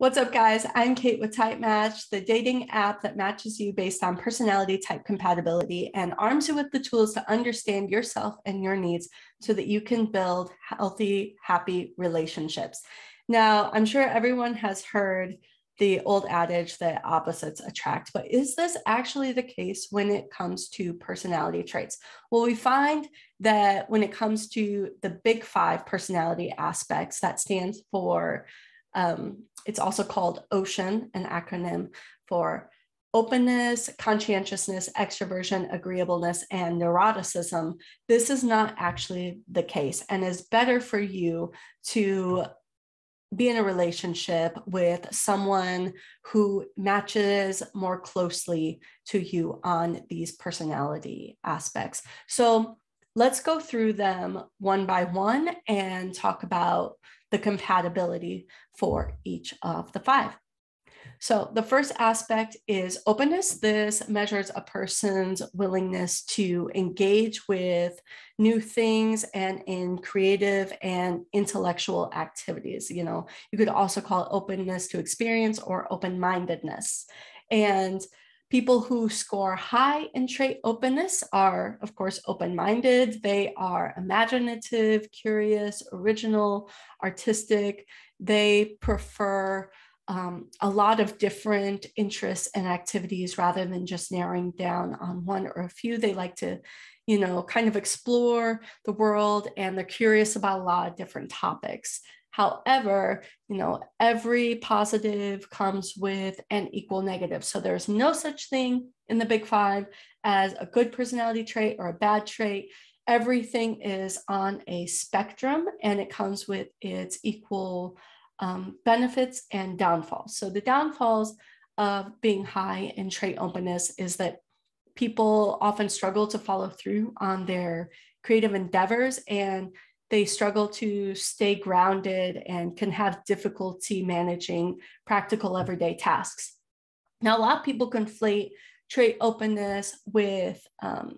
What's up, guys? I'm Kate with TypeMatch, the dating app that matches you based on personality type compatibility and arms you with the tools to understand yourself and your needs so that you can build healthy, happy relationships. Now, I'm sure everyone has heard the old adage that opposites attract, but is this actually the case when it comes to personality traits? Well, we find that when it comes to the Big Five personality aspects, that stands for, it's also called OCEAN, an acronym for openness, conscientiousness, extroversion, agreeableness, and neuroticism. This is not actually the case and is better for you to be in a relationship with someone who matches more closely to you on these personality aspects. So let's go through them one by one and talk about the compatibility for each of the five. So the first aspect is openness. This measures a person's willingness to engage with new things and in creative and intellectual activities. You know, you could also call it openness to experience or open-mindedness. And people who score high in trait openness are, of course, open-minded. They are imaginative, curious, original, artistic. They prefer a lot of different interests and activities rather than just narrowing down on one or a few. They like to, you know, kind of explore the world, and they're curious about a lot of different topics. However, you know, every positive comes with an equal negative. So there's no such thing in the Big Five as a good personality trait or a bad trait. Everything is on a spectrum, and it comes with its equal benefits and downfalls. So the downfalls of being high in trait openness is that people often struggle to follow through on their creative endeavors, and they struggle to stay grounded and can have difficulty managing practical everyday tasks. Now, a lot of people conflate trait openness with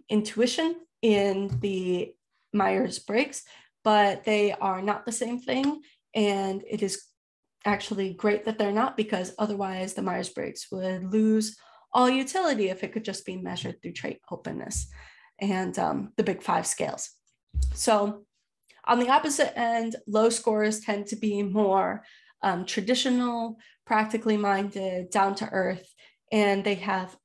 intuition in the Myers-Briggs, but they are not the same thing. And it is actually great that they're not, because otherwise the Myers-Briggs would lose all utility if it could just be measured through trait openness and the Big Five scales. So, on the opposite end, low scores tend to be more traditional, practically minded, down to earth, and they have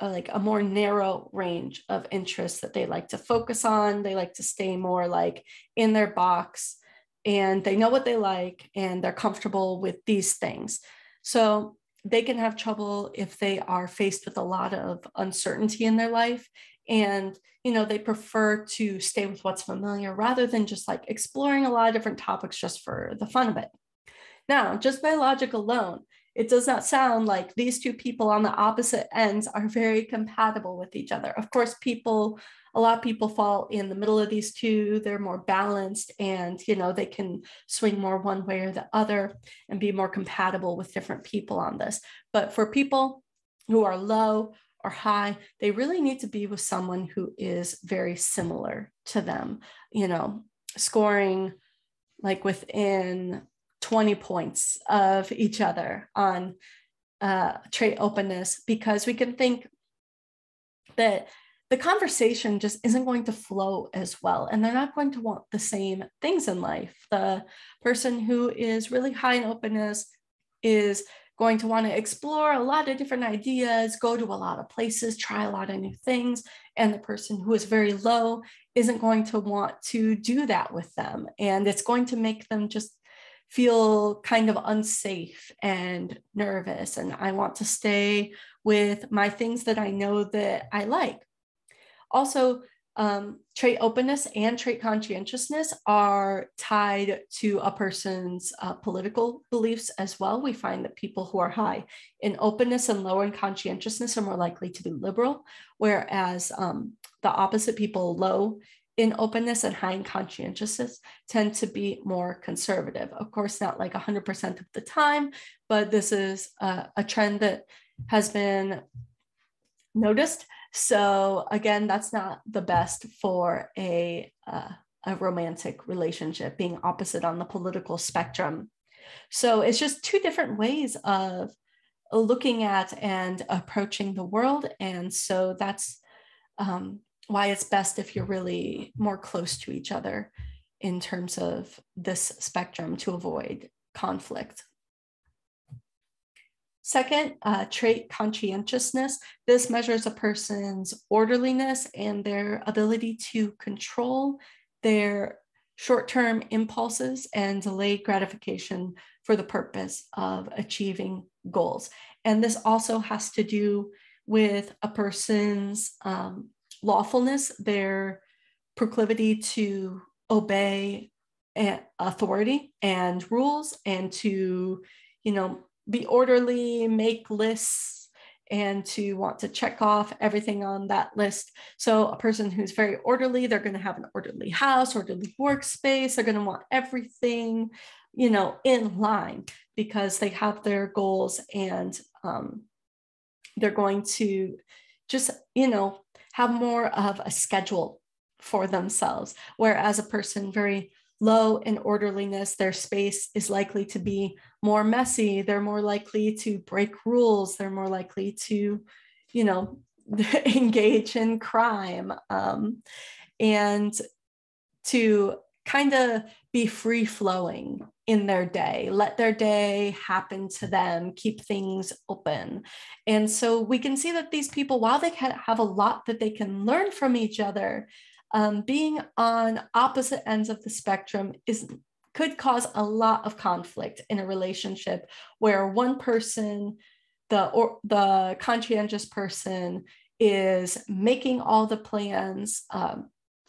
a more narrow range of interests that they like to focus on. They like to stay more like in their box, and they know what they like, and they're comfortable with these things. So they can have trouble if they are faced with a lot of uncertainty in their life. And, you know, they prefer to stay with what's familiar rather than just like exploring a lot of different topics just for the fun of it. Now, just by logic alone, it does not sound like these two people on the opposite ends are very compatible with each other. Of course, a lot of people fall in the middle of these two. They're more balanced, and, you know, they can swing more one way or the other and be more compatible with different people on this. But for people who are low or high, they really need to be with someone who is very similar to them, you know, scoring like within 20 points of each other on trait openness, because we can think that the conversation just isn't going to flow as well, and they're not going to want the same things in life. The person who is really high in openness is going to want to explore a lot of different ideas, go to a lot of places, try a lot of new things. And the person who is very low isn't going to want to do that with them. And it's going to make them just feel kind of unsafe and nervous. And I want to stay with my things that I know that I like. Also, trait openness and trait conscientiousness are tied to a person's political beliefs as well. We find that people who are high in openness and low in conscientiousness are more likely to be liberal, whereas the opposite people, low in openness and high in conscientiousness, tend to be more conservative. Of course, not like 100% of the time, but this is a trend that has been noticed. So again, that's not the best for a romantic relationship, being opposite on the political spectrum. So it's just two different ways of looking at and approaching the world. And so that's why it's best if you're really more close to each other in terms of this spectrum to avoid conflict. Second, trait conscientiousness. This measures a person's orderliness and their ability to control their short-term impulses and delay gratification for the purpose of achieving goals. And this also has to do with a person's lawfulness, their proclivity to obey authority and rules, and to, you know, be orderly, make lists, and to want to check off everything on that list. So a person who's very orderly, they're going to have an orderly house, orderly workspace. They're going to want everything, you know, in line, because they have their goals, and they're going to just, you know, have more of a schedule for themselves. Whereas a person very low in orderliness, their space is likely to be more messy. They're more likely to break rules. They're more likely to, you know, engage in crime, and to kind of be free flowing in their day, let their day happen to them, keep things open. And so we can see that these people, while they can have a lot that they can learn from each other, being on opposite ends of the spectrum could cause a lot of conflict in a relationship where one person, the conscientious person, is making all the plans,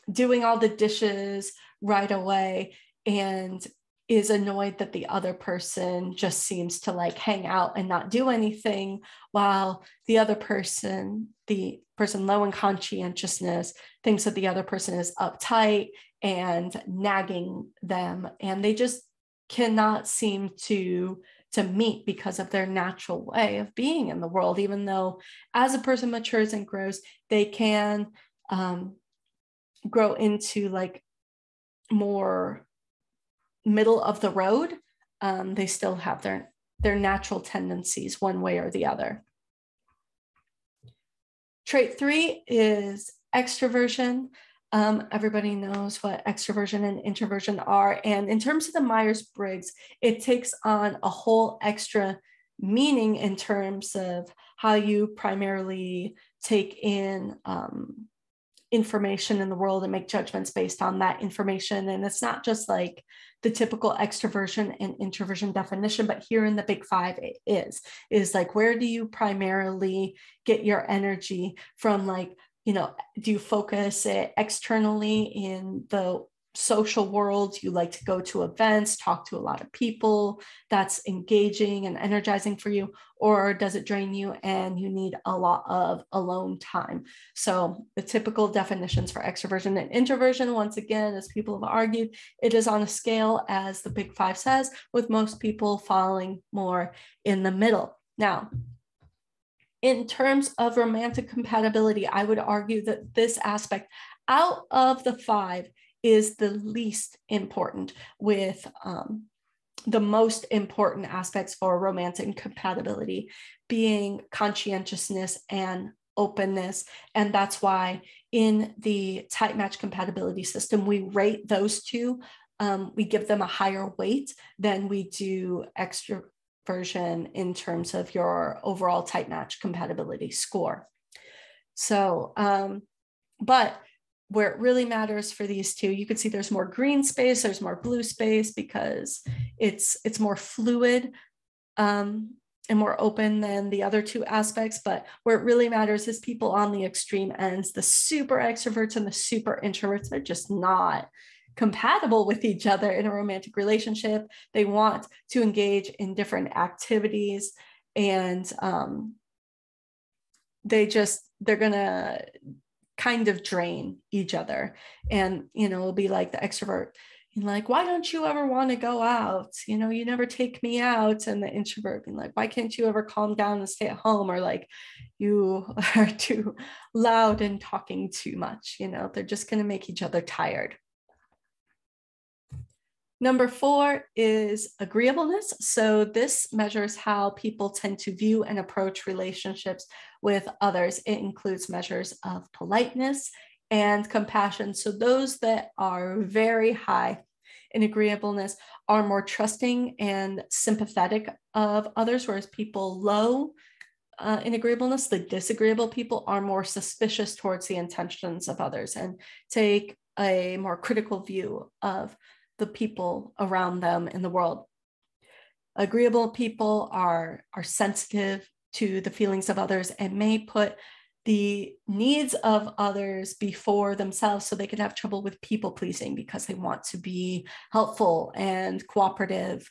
doing all the dishes right away, and is annoyed that the other person just seems to like hang out and not do anything, while the other person, the person low in conscientiousness, thinks that the other person is uptight and nagging them, and they just cannot seem to meet because of their natural way of being in the world, even though as a person matures and grows, they can grow into like more middle of the road. They still have their natural tendencies one way or the other. Trait three is extroversion. Everybody knows what extroversion and introversion are. And in terms of the Myers-Briggs, it takes on a whole extra meaning in terms of how you primarily take in information in the world and make judgments based on that information. And it's not just like the typical extroversion and introversion definition, but here in the Big Five, it is like, where do you primarily get your energy from? Like, you know, do you focus it externally in the social world? You like to go to events, talk to a lot of people, that's engaging and energizing for you, or does it drain you and you need a lot of alone time? So the typical definitions for extroversion and introversion, once again, as people have argued, it is on a scale, as the Big Five says, with most people falling more in the middle. Now, in terms of romantic compatibility, I would argue that this aspect out of the five is the least important, with the most important aspects for romantic compatibility being conscientiousness and openness. And that's why in the TypeMatch compatibility system, we rate those two. We give them a higher weight than we do extroversion in terms of your overall TypeMatch compatibility score. So, but where it really matters for these two, you can see there's more green space, there's more blue space, because it's more fluid and more open than the other two aspects. But where it really matters is people on the extreme ends, the super extroverts and the super introverts, they're just not compatible with each other in a romantic relationship. They want to engage in different activities, and they're gonna kind of drain each other. And, you know, it'll be like the extrovert, and like, why don't you ever want to go out? You know, you never take me out. And the introvert being like, why can't you ever calm down and stay at home? Or like, you are too loud and talking too much. You know, they're just going to make each other tired. Number 4 is agreeableness. So this measures how people tend to view and approach relationships with others. It includes measures of politeness and compassion. So those that are very high in agreeableness are more trusting and sympathetic of others, whereas people low in agreeableness, the disagreeable people, are more suspicious towards the intentions of others and take a more critical view of the people around them in the world. Agreeable people are sensitive to the feelings of others and may put the needs of others before themselves, so they can have trouble with people pleasing because they want to be helpful and cooperative.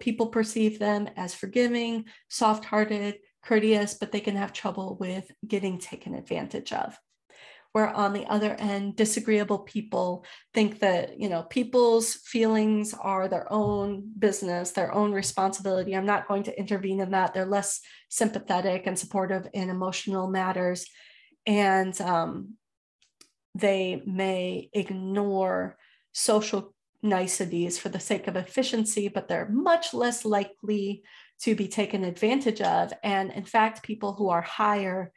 People perceive them as forgiving, soft-hearted, courteous, but they can have trouble with getting taken advantage of. Where on the other end, disagreeable people think that, you know, people's feelings are their own business, their own responsibility. I'm not going to intervene in that. They're less sympathetic and supportive in emotional matters. And they may ignore social niceties for the sake of efficiency, but they're much less likely to be taken advantage of. And in fact, people who are higher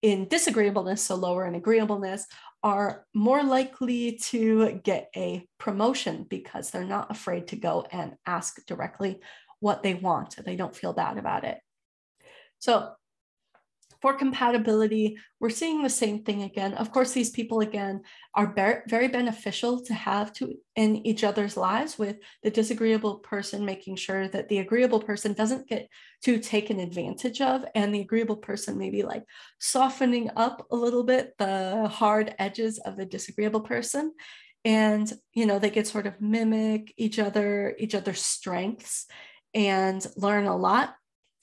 in disagreeableness, so lower in agreeableness, are more likely to get a promotion because they're not afraid to go and ask directly what they want. They don't feel bad about it. So for compatibility, we're seeing the same thing again. Of course, these people again are very beneficial to have in each other's lives, with the disagreeable person making sure that the agreeable person doesn't get too taken advantage of, and the agreeable person maybe like softening up a little bit the hard edges of the disagreeable person. And, you know, they could sort of mimic each other's strengths and learn a lot.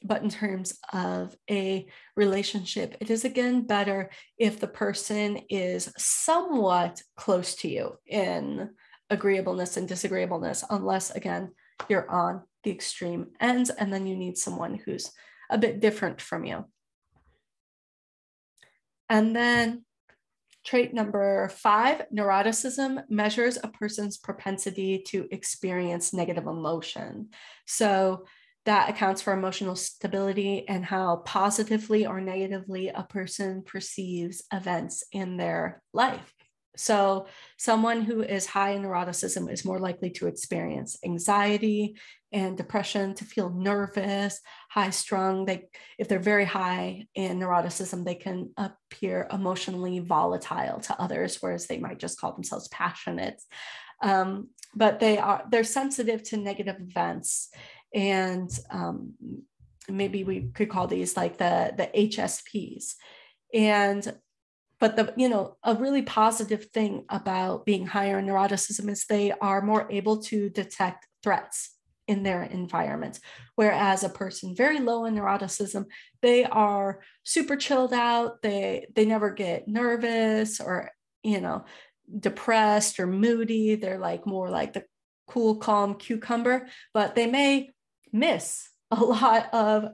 But in terms of a relationship, it is again better if the person is somewhat close to you in agreeableness and disagreeableness, unless again, you're on the extreme ends and then you need someone who's a bit different from you. And then trait number 5, neuroticism, measures a person's propensity to experience negative emotion. So that accounts for emotional stability and how positively or negatively a person perceives events in their life. So someone who is high in neuroticism is more likely to experience anxiety and depression, to feel nervous, high strung. If they're very high in neuroticism, they can appear emotionally volatile to others, whereas they might just call themselves passionate. But they're sensitive to negative events. And maybe we could call these like the HSPs. But a really positive thing about being higher in neuroticism is they are more able to detect threats in their environment. Whereas a person very low in neuroticism, they are super chilled out. They never get nervous or, depressed or moody. They're like more like the cool, calm cucumber, but they may miss a lot of,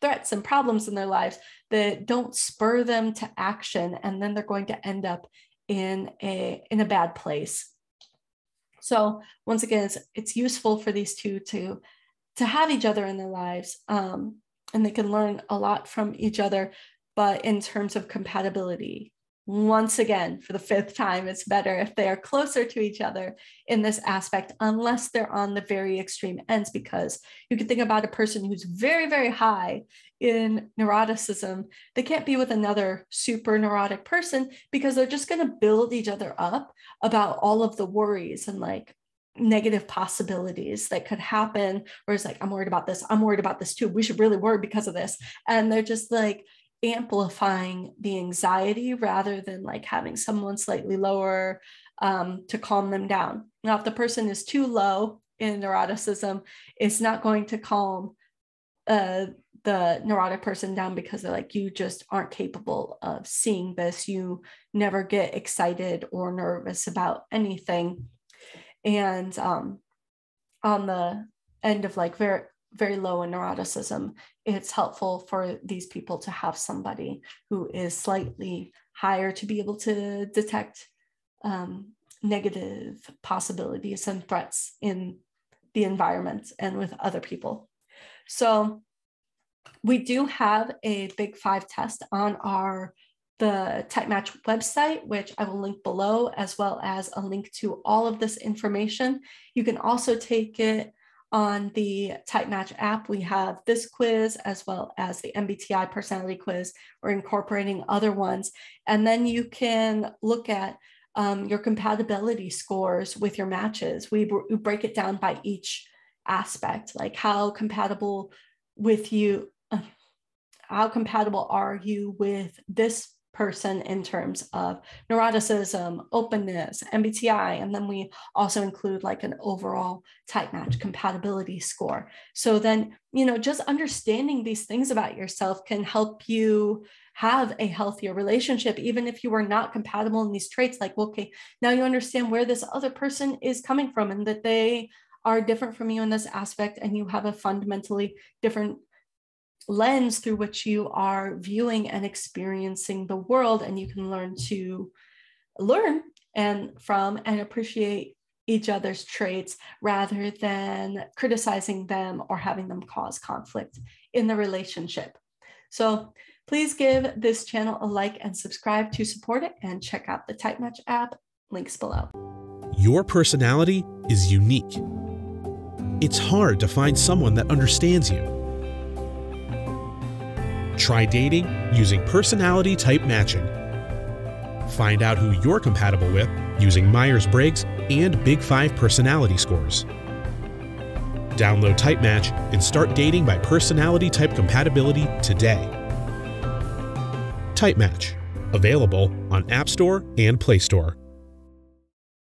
threats and problems in their lives that don't spur them to action. And then they're going to end up in a bad place. So once again, it's useful for these two to have each other in their lives, and they can learn a lot from each other. But in terms of compatibility, once again, for the 5th time, it's better if they are closer to each other in this aspect, unless they're on the very extreme ends, because you could think about a person who's very, very high in neuroticism. They can't be with another super neurotic person because they're just going to build each other up about all of the worries and like negative possibilities that could happen. Or it's like, I'm worried about this. I'm worried about this too. We should really worry because of this. And they're just like amplifying the anxiety rather than like having someone slightly lower to calm them down. Now, if the person is too low in neuroticism, it's not going to calm the neurotic person down, because they're like, you just aren't capable of seeing this. You never get excited or nervous about anything. And on the end of like very, very low in neuroticism, it's helpful for these people to have somebody who is slightly higher to be able to detect negative possibilities and threats in the environment and with other people. So we do have a Big Five test on the TypeMatch website, which I will link below, as well as a link to all of this information. You can also take it on the TypeMatch app. We have this quiz as well as the MBTI personality quiz. We're incorporating other ones. And then you can look at your compatibility scores with your matches. We break it down by each aspect, like how compatible are you with this person in terms of neuroticism, openness, MBTI, and then we also include like an overall TypeMatch compatibility score. So then, you know, just understanding these things about yourself can help you have a healthier relationship, even if you were not compatible in these traits. Like, okay, now you understand where this other person is coming from and that they are different from you in this aspect, and you have a fundamentally different lens through which you are viewing and experiencing the world, and you can learn to learn from and appreciate each other's traits rather than criticizing them or having them cause conflict in the relationship. So please give this channel a like and subscribe to support it, and check out the TypeMatch app, links below. Your personality is unique. It's hard to find someone that understands you. Try dating using personality type matching. Find out who you're compatible with using Myers-Briggs and Big Five personality scores. Download TypeMatch and start dating by personality type compatibility today. TypeMatch, available on App Store and Play Store.